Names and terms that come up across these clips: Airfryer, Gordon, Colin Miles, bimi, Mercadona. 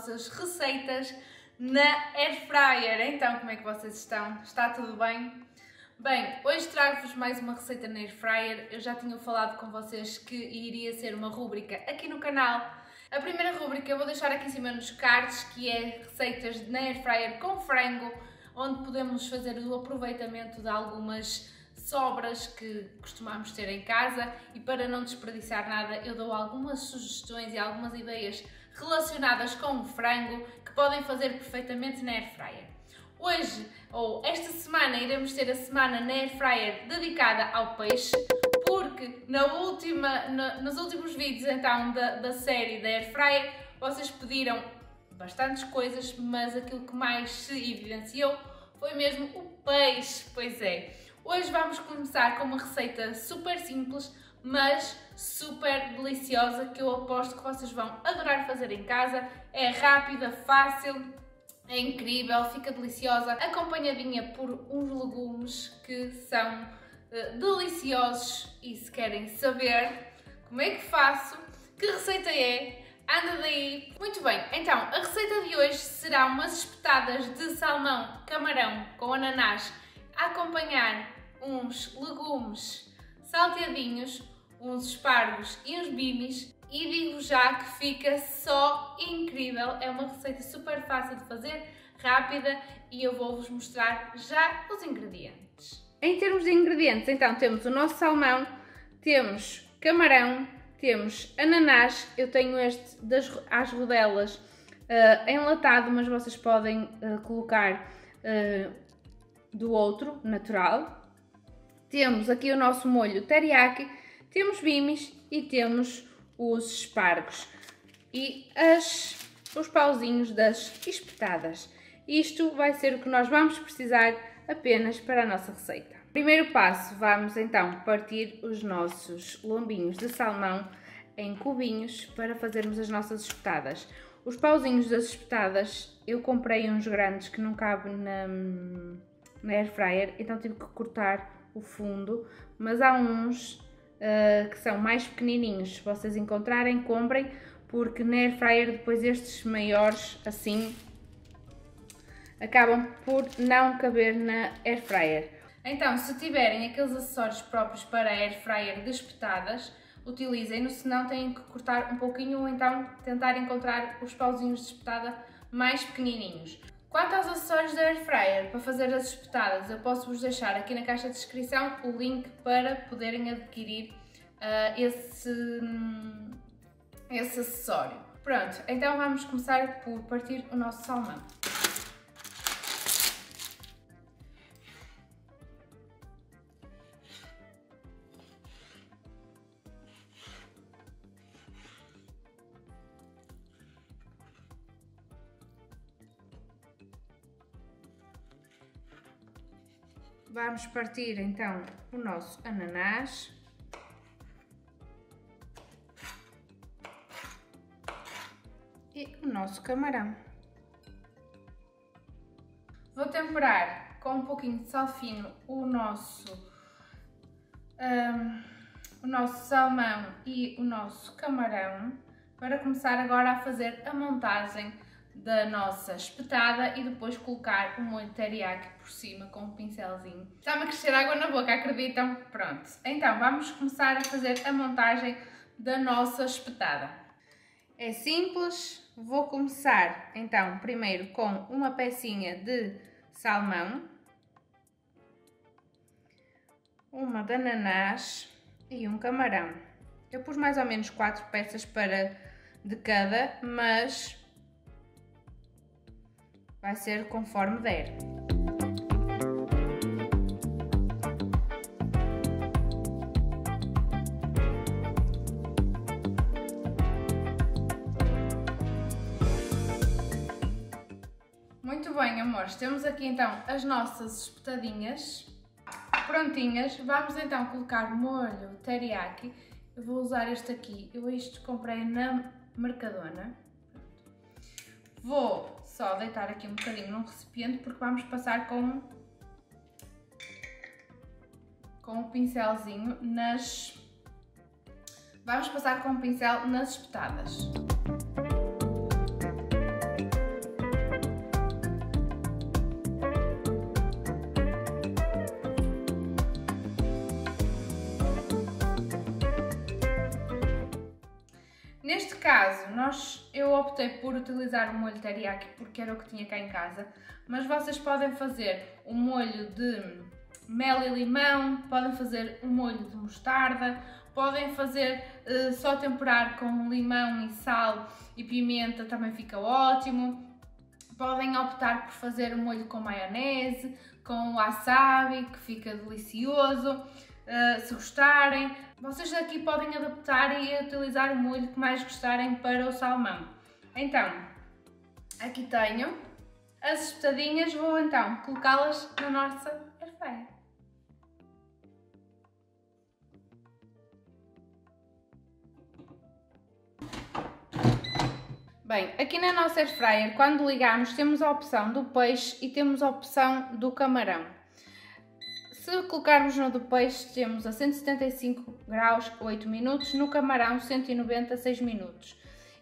vossas receitas na Airfryer. Então, como é que vocês estão? Está tudo bem? Bem, hoje trago-vos mais uma receita na Airfryer. Eu já tinha falado com vocês que iria ser uma rúbrica aqui no canal. A primeira rúbrica eu vou deixar aqui em cima nos cards, que é receitas na Airfryer com frango, onde podemos fazer o aproveitamento de algumas sobras que costumamos ter em casa, e para não desperdiçar nada eu dou algumas sugestões e algumas ideias relacionadas com o frango que podem fazer perfeitamente na Airfryer. Hoje, ou esta semana, iremos ter a semana na Airfryer dedicada ao peixe, porque nos últimos vídeos então da série da Airfryer vocês pediram bastantes coisas, mas aquilo que mais se evidenciou foi mesmo o peixe, pois é. Hoje vamos começar com uma receita super simples, mas super deliciosa, que eu aposto que vocês vão adorar fazer em casa. É rápida, fácil, é incrível, fica deliciosa, acompanhadinha por uns legumes que são deliciosos. E se querem saber como é que faço, que receita é, anda daí! Muito bem, então a receita de hoje será umas espetadas de salmão, camarão com ananás, acompanhar uns legumes salteadinhos, uns espargos e uns bimis, e digo já que fica só incrível. É uma receita super fácil de fazer, rápida, e eu vou-vos mostrar já os ingredientes. Em termos de ingredientes, então temos o nosso salmão, temos camarão, temos ananás. Eu tenho este às rodelas enlatado, mas vocês podem colocar do outro, natural. Temos aqui o nosso molho teriyaki, temos bimis e temos os espargos e os pauzinhos das espetadas. Isto vai ser o que nós vamos precisar apenas para a nossa receita. Primeiro passo, vamos então partir os nossos lombinhos de salmão em cubinhos para fazermos as nossas espetadas. Os pauzinhos das espetadas, eu comprei uns grandes que não cabem na Airfryer, então tive que cortar o fundo, mas há uns que são mais pequenininhos. Se vocês encontrarem, comprem, porque na Airfryer depois estes maiores assim acabam por não caber na Airfryer. Então, se tiverem aqueles acessórios próprios para a Airfryer de espetadas, utilizem-no, senão têm que cortar um pouquinho ou então tentar encontrar os pauzinhos de espetada mais pequenininhos. Quanto aos acessórios da Airfryer para fazer as espetadas, eu posso-vos deixar aqui na caixa de descrição o link para poderem adquirir esse acessório. Pronto, então vamos começar por partir o nosso salmão. Vamos partir então o nosso ananás. E o nosso camarão. Vou temperar com um pouquinho de sal fino o nosso salmão e o nosso camarão, para começar agora a fazer a montagem da nossa espetada e depois colocar o molho teriyaki por cima com um pincelzinho. Está-me a crescer água na boca, acreditam? Pronto, então vamos começar a fazer a montagem da nossa espetada. É simples, vou começar então primeiro com uma pecinha de salmão, uma de ananás e um camarão. Eu pus mais ou menos 4 peças de cada, mas vai ser conforme der. Muito bem, amores, temos aqui então as nossas espetadinhas prontinhas. Vamos então colocar molho teriyaki. Eu vou usar este aqui, eu isto comprei na Mercadona. Vou só deitar aqui um bocadinho num recipiente, porque vamos passar com o pincelzinho vamos passar com o pincel nas espetadas. Neste caso, eu optei por utilizar o molho teriyaki porque era o que tinha cá em casa, mas vocês podem fazer um molho de mel e limão, podem fazer um molho de mostarda, podem fazer só temperar com limão e sal e pimenta, também fica ótimo. Podem optar por fazer um molho com maionese, com wasabi, que fica delicioso, se gostarem. Vocês aqui podem adaptar e utilizar o molho que mais gostarem para o salmão. Então, aqui tenho as espetadinhas, vou então colocá-las na nossa airfryer. Bem, aqui na nossa airfryer, quando ligarmos, temos a opção do peixe e temos a opção do camarão. Se colocarmos no do peixe, temos a 175 graus 8 minutos, no camarão 190 6 minutos.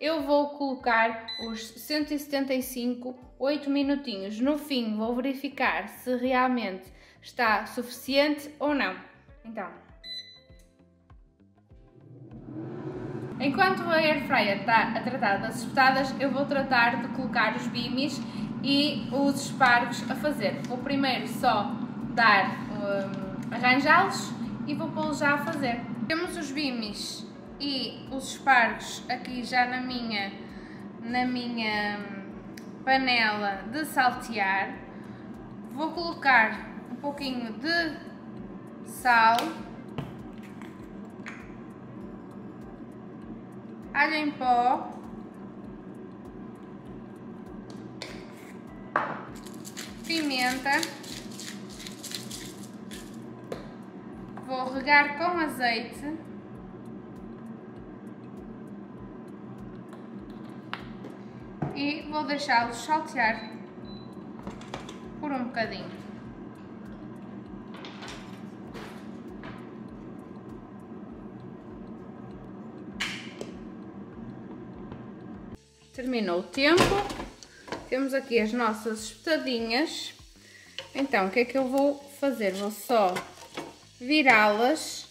Eu vou colocar os 175 8 minutinhos. No fim vou verificar se realmente está suficiente ou não. Então, enquanto a airfryer está a tratar das espetadas, eu vou tratar de colocar os bimis e os espargos a fazer. Vou primeiro só arranjá-los e vou pô-los já a fazer. Temos os bimis e os espargos aqui já na minha panela de saltear. Vou colocar um pouquinho de sal, alho em pó, pimenta, vou regar com azeite e vou deixá-los saltear por um bocadinho. Terminou o tempo, temos aqui as nossas espetadinhas. Então, o que é que eu vou fazer? Vou só virá-las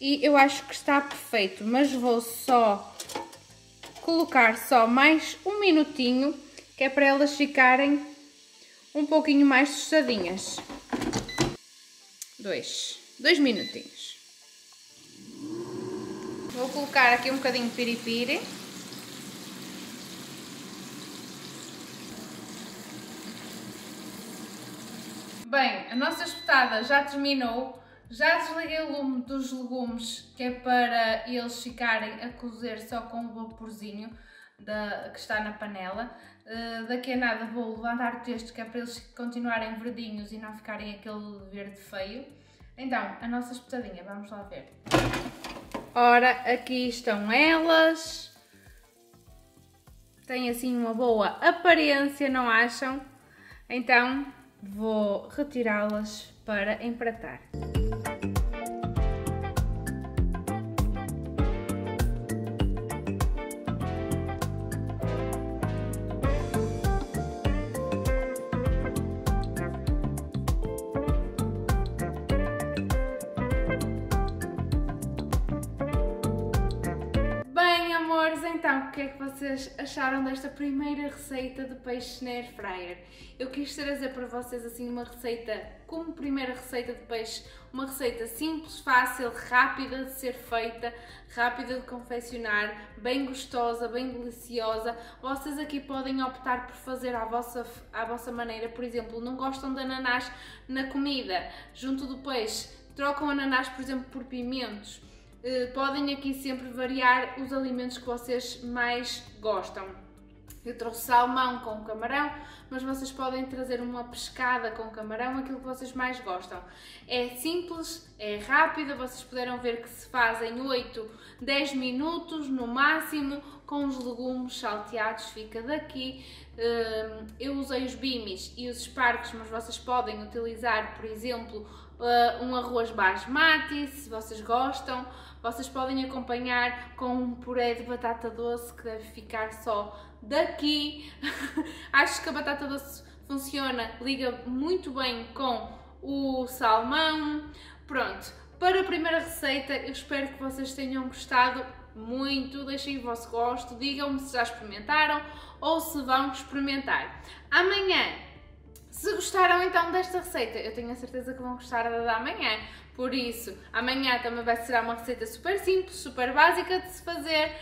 e eu acho que está perfeito, mas vou só colocar só mais um minutinho, que é para elas ficarem um pouquinho mais tostadinhas. Dois minutinhos. Vou colocar aqui um bocadinho de piripiri. Bem, a nossa espetada já terminou, já desliguei o lume dos legumes, que é para eles ficarem a cozer só com o vaporzinho que está na panela. Daqui a nada vou levantar o texto, que é para eles continuarem verdinhos e não ficarem aquele verde feio. Então, a nossa espetadinha, vamos lá ver. Ora, aqui estão elas. Têm assim uma boa aparência, não acham? Então, vou retirá-las para empratar. Bem, amores, então o que é que vocês acharam desta primeira receita de peixe na airfryer? Eu quis trazer para vocês assim uma receita, como primeira receita de peixe, uma receita simples, fácil, rápida de ser feita, rápida de confeccionar, bem gostosa, bem deliciosa. Vocês aqui podem optar por fazer à vossa maneira. Por exemplo, não gostam de ananás na comida, junto do peixe, trocam ananás, por exemplo, por pimentos. Podem aqui sempre variar os alimentos que vocês mais gostam. Eu trouxe salmão com camarão, mas vocês podem trazer uma pescada com camarão, aquilo que vocês mais gostam. É simples, é rápido, vocês puderam ver que se faz em 8, 10 minutos no máximo, com os legumes salteados, fica daqui. Eu usei os bimis e os espargos, mas vocês podem utilizar, por exemplo, um arroz basmati, se vocês gostam. Vocês podem acompanhar com um puré de batata doce, que deve ficar só daqui. Acho que a batata doce funciona, liga muito bem com o salmão. Pronto, para a primeira receita eu espero que vocês tenham gostado. muito, deixem o vosso gosto, digam-me se já experimentaram ou se vão experimentar. Amanhã, se gostaram então desta receita, eu tenho a certeza que vão gostar da de amanhã, por isso, amanhã também vai ser uma receita super simples, super básica de se fazer,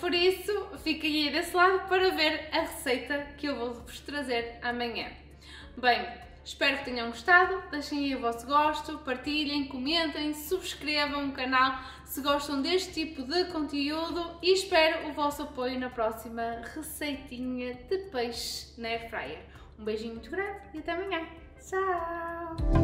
por isso, fiquem aí desse lado para ver a receita que eu vou vos trazer amanhã. Bem, espero que tenham gostado, deixem aí o vosso gosto, partilhem, comentem, subscrevam o canal se gostam deste tipo de conteúdo e espero o vosso apoio na próxima receitinha de peixe na Airfryer. Um beijinho muito grande e até amanhã. Tchau!